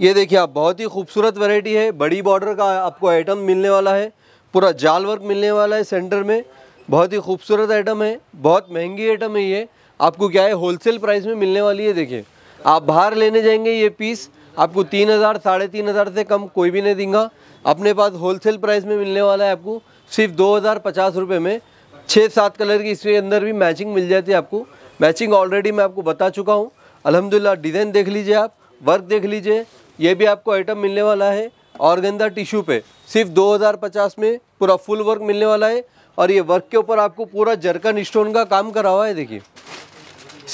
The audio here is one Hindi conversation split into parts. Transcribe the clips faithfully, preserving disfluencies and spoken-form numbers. ये देखिए आप, बहुत ही खूबसूरत वैरायटी है। बड़ी बॉर्डर का आपको आइटम मिलने वाला है, पूरा जाल वर्क मिलने वाला है सेंटर में। बहुत ही खूबसूरत आइटम है, बहुत महंगी आइटम है ये। आपको क्या है, होलसेल प्राइस में मिलने वाली है। देखिए आप बाहर लेने जाएंगे ये पीस आपको तीन हज़ार साढ़े तीन हज़ार से कम कोई भी नहीं देगा। अपने पास होलसेल प्राइस में मिलने वाला है आपको सिर्फ दो हज़ार पचास रुपये में। छः सात कलर की इसके अंदर भी मैचिंग मिल जाती है आपको। मैचिंग ऑलरेडी मैं आपको बता चुका हूँ अल्हम्दुलिल्लाह। डिज़ाइन देख लीजिए आप, वर्क देख लीजिए। ये भी आपको आइटम मिलने वाला है ऑर्गेन्जा टिश्यू पे सिर्फ दो हज़ार पचास में। पूरा फुल वर्क मिलने वाला है और ये वर्क के ऊपर आपको पूरा जरकन स्टोन का काम करा हुआ है। देखिए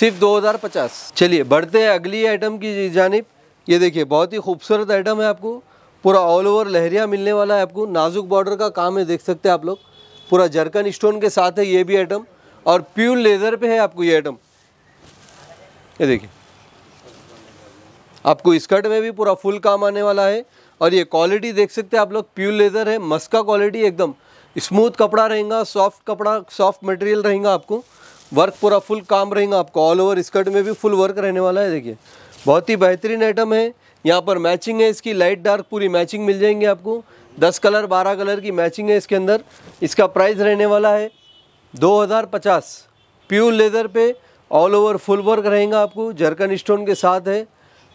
सिर्फ दो हज़ार पचास। चलिए बढ़ते हैं अगली आइटम की जानिब। ये देखिए बहुत ही खूबसूरत आइटम है, आपको पूरा ऑल ओवर लहरिया मिलने वाला है। आपको नाजुक बॉर्डर का काम है, देख सकते हैं आप लोग। पूरा जरकन स्टोन के साथ है ये भी आइटम और प्योर लेदर पे है आपको ये आइटम। ये देखिए आपको स्कर्ट में भी पूरा फुल काम आने वाला है। और ये क्वालिटी देख सकते हैं आप लोग, प्योर लेदर है, मस्का क्वालिटी, एकदम स्मूथ कपड़ा रहेगा, सॉफ्ट कपड़ा, सॉफ्ट मटेरियल रहेगा। आपको वर्क पूरा फुल काम रहेगा आपको, ऑल ओवर स्कर्ट में भी फुल वर्क रहने वाला है। देखिए बहुत ही बेहतरीन आइटम है। यहाँ पर मैचिंग है इसकी, लाइट डार्क पूरी मैचिंग मिल जाएंगे आपको। दस कलर बारह कलर की मैचिंग है इसके अंदर। इसका प्राइस रहने वाला है दो हज़ार पचास। प्योर लेदर पे ऑल ओवर फुल वर्क रहेगा आपको, जरकन स्टोन के साथ है।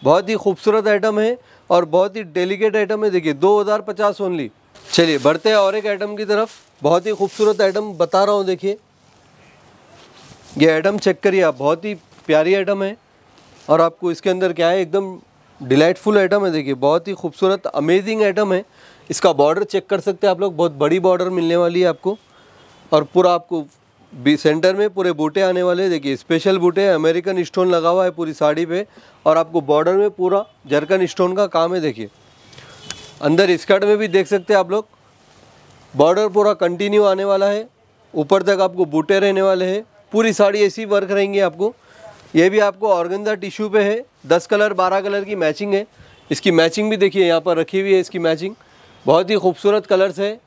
बहुत ही खूबसूरत आइटम है और बहुत ही डेलिकेट आइटम है। देखिए दो हज़ार पचास ओनली। चलिए बढ़ते हैं और एक आइटम की तरफ। बहुत ही खूबसूरत आइटम बता रहा हूँ। देखिए ये आइटम चेक करिए आप, बहुत ही प्यारी आइटम है और आपको इसके अंदर क्या है, एकदम डिलाइटफुल आइटम है। देखिए बहुत ही खूबसूरत अमेजिंग आइटम है। इसका बॉर्डर चेक कर सकते हैं आप लोग, बहुत बड़ी बॉर्डर मिलने वाली है आपको। और पूरा आपको बी सेंटर में पूरे बूटे आने वाले हैं। देखिए स्पेशल बूटे, अमेरिकन स्टोन लगा हुआ है पूरी साड़ी पे और आपको बॉर्डर में पूरा जरकन स्टोन का काम है। देखिए अंदर स्कर्ट में भी देख सकते हैं आप लोग, बॉर्डर पूरा कंटिन्यू आने वाला है, ऊपर तक आपको बूटे रहने वाले हैं। पूरी साड़ी ऐसी वर्क रहेंगी आपको। ये भी आपको ऑर्गेन्जा टिश्यू पे है, दस कलर बारह कलर की मैचिंग है। इसकी मैचिंग भी देखिए यहाँ पर रखी हुई है। इसकी मैचिंग बहुत ही खूबसूरत कलर्स है,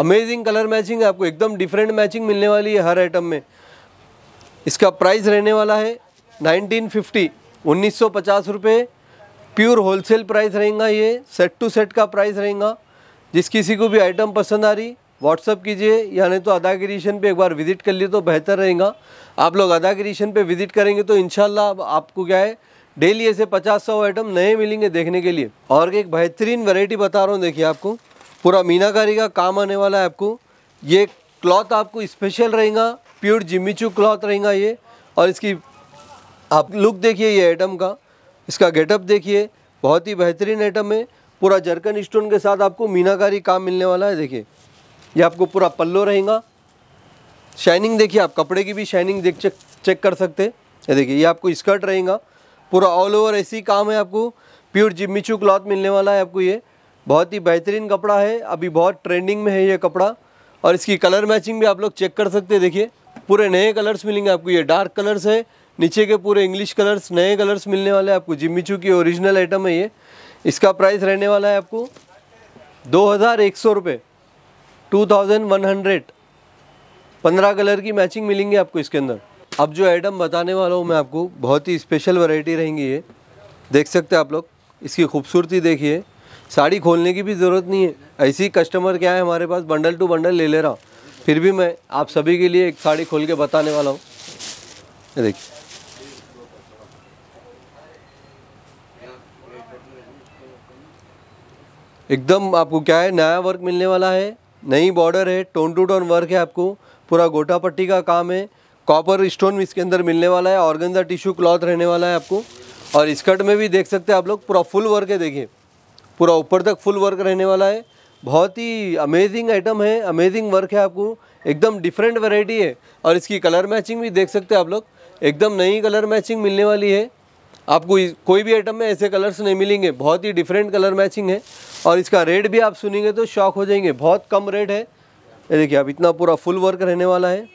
अमेजिंग कलर मैचिंग है आपको, एकदम डिफरेंट मैचिंग मिलने वाली है हर आइटम में। इसका प्राइस रहने वाला है नाइनटीन फिफ्टी, उन्नीस सौ पचास रुपये। प्योर होलसेल प्राइस रहेगा ये, सेट टू सेट का प्राइस रहेगा। जिस किसी को भी आइटम पसंद आ रही व्हाट्सअप कीजिए या नहीं तो अदा क्रिएशन पे एक बार विज़िट कर लिए तो बेहतर रहेगा। आप लोग अदा क्रिएशन पे विज़िट करेंगे तो इंशाल्लाह आपको क्या है, डेली ऐसे पचास सौ आइटम नए मिलेंगे देखने के लिए। और एक बेहतरीन वैरायटी बता रहा हूँ। देखिए आपको पूरा मीनाकारी का काम आने वाला है आपको। ये क्लॉथ आपको स्पेशल रहेगा, प्योर जिमीचू क्लॉथ रहेगा ये। और इसकी आप लुक देखिए ये आइटम का, इसका गेटअप देखिए, बहुत ही बेहतरीन आइटम है। पूरा जरकन स्टोन के साथ आपको मीनाकारी काम मिलने वाला है। देखिए ये आपको पूरा पल्लो रहेगा। शाइनिंग देखिए आप, कपड़े की भी शाइनिंग देख चेक चेक कर सकते हैं। ये देखिए ये आपको स्कर्ट रहेगा, पूरा ऑल ओवर ऐसी काम है आपको। प्योर जिमीचू क्लॉथ मिलने वाला है आपको। ये बहुत ही बेहतरीन कपड़ा है, अभी बहुत ट्रेंडिंग में है ये कपड़ा। और इसकी कलर मैचिंग भी आप लोग चेक कर सकते हैं। देखिए पूरे नए कलर्स मिलेंगे आपको। ये डार्क कलर्स है, नीचे के पूरे इंग्लिश कलर्स, नए कलर्स मिलने वाले हैं आपको। जिमीचू की ओरिजिनल आइटम है ये। इसका प्राइस रहने वाला है आपको दो हज़ार एक सौ रुपये, टू थाउजेंड वन हंड्रेड। पंद्रह कलर की मैचिंग मिलेंगी आपको इसके अंदर। अब जो आइटम बताने वाला हूँ मैं आपको, बहुत ही स्पेशल वैरायटी रहेंगी ये। देख सकते हैं आप लोग, इसकी खूबसूरती देखिए। साड़ी खोलने की भी ज़रूरत नहीं है, ऐसी कस्टमर क्या है हमारे पास बंडल टू बंडल ले ले रहा हूँ। फिर भी मैं आप सभी के लिए एक साड़ी खोल के बताने वाला हूँ। ये देखिए एकदम आपको क्या है, नया वर्क मिलने वाला है, नई बॉर्डर है, टोन टू टोन वर्क है आपको। पूरा गोटा पट्टी का काम है, कॉपर स्टोन इसके अंदर मिलने वाला है, ऑर्गेन्जा टिश्यू क्लॉथ रहने वाला है आपको। और स्कर्ट में भी देख सकते हैं आप लोग, पूरा फुल वर्क है। देखिए पूरा ऊपर तक फुल वर्क रहने वाला है। बहुत ही अमेजिंग आइटम है, अमेजिंग वर्क है आपको, एकदम डिफरेंट वैरायटी है। और इसकी कलर मैचिंग भी देख सकते हैं आप लोग, एकदम नई कलर मैचिंग मिलने वाली है आपको। कोई भी आइटम में ऐसे कलर्स नहीं मिलेंगे, बहुत ही डिफरेंट कलर मैचिंग है। और इसका रेट भी आप सुनेंगे तो शॉक हो जाएंगे, बहुत कम रेट है। ये देखिए आप, इतना पूरा फुल वर्क रहने वाला है।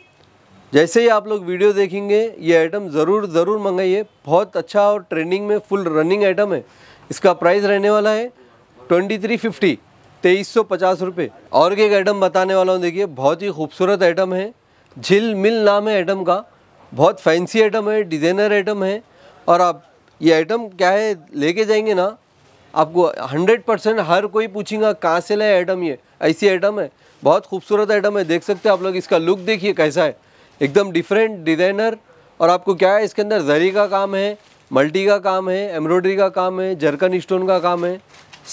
जैसे ही आप लोग वीडियो देखेंगे ये आइटम ज़रूर ज़रूर मंगाइए, बहुत अच्छा और ट्रेंडिंग में फुल रनिंग आइटम है। इसका प्राइस रहने वाला है ट्वेंटी थ्री फिफ्टी, तेईस सौ पचास रुपये। और एक आइटम बताने वाला हूँ। देखिए बहुत ही खूबसूरत आइटम है, झिल मिल नाम है आइटम का। बहुत फैंसी आइटम है, डिज़ाइनर आइटम है। और आप ये आइटम क्या है लेके जाएंगे ना, आपको हंड्रेड परसेंट हर कोई पूछेगा कहाँ से लाए आइटम, ये ऐसी आइटम है, बहुत खूबसूरत आइटम है। देख सकते हैं आप लोग, इसका लुक देखिए कैसा है, एकदम डिफरेंट डिज़ाइनर। और आपको क्या है, इसके अंदर जरी का काम है, मल्टी का काम है, एम्ब्रॉयडरी का काम है, जरकन स्टोन का काम है,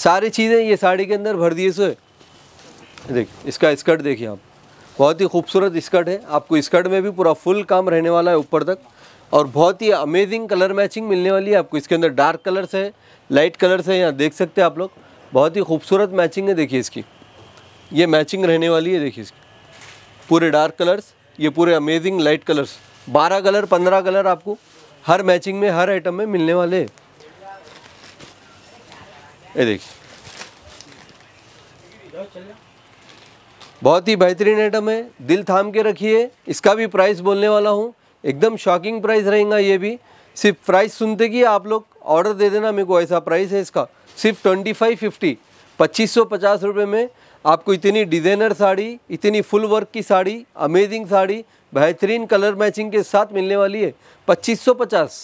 सारी चीज़ें ये साड़ी के अंदर भर दिए। सो है देख, इसका स्कर्ट देखिए आप, बहुत ही खूबसूरत स्कर्ट है। आपको स्कर्ट में भी पूरा फुल काम रहने वाला है ऊपर तक, और बहुत ही अमेजिंग कलर मैचिंग मिलने वाली है आपको। इसके अंदर डार्क कलर्स है, लाइट कलर्स है, यहाँ देख सकते हैं आप लोग, बहुत ही खूबसूरत मैचिंग है। देखिए इसकी ये मैचिंग रहने वाली है, देखिए इसकी पूरे डार्क कलर्स, ये पूरे अमेजिंग लाइट कलर्स, बारह कलर पंद्रह कलर आपको हर मैचिंग में हर आइटम में मिलने वाले हैं। ये देखिए बहुत ही बेहतरीन आइटम है, दिल थाम के रखिए। इसका भी प्राइस बोलने वाला हूँ, एकदम शॉकिंग प्राइस रहेगा। ये भी सिर्फ प्राइस सुनते कि आप लोग ऑर्डर दे देना मेरे को, ऐसा प्राइस है इसका। सिर्फ ट्वेंटी फाइव फिफ्टी पच्चीस सौ पचास रुपये में आपको इतनी डिज़ाइनर साड़ी, इतनी फुल वर्क की साड़ी, अमेजिंग साड़ी, बेहतरीन कलर मैचिंग के साथ मिलने वाली है, पच्चीस सौ पचास।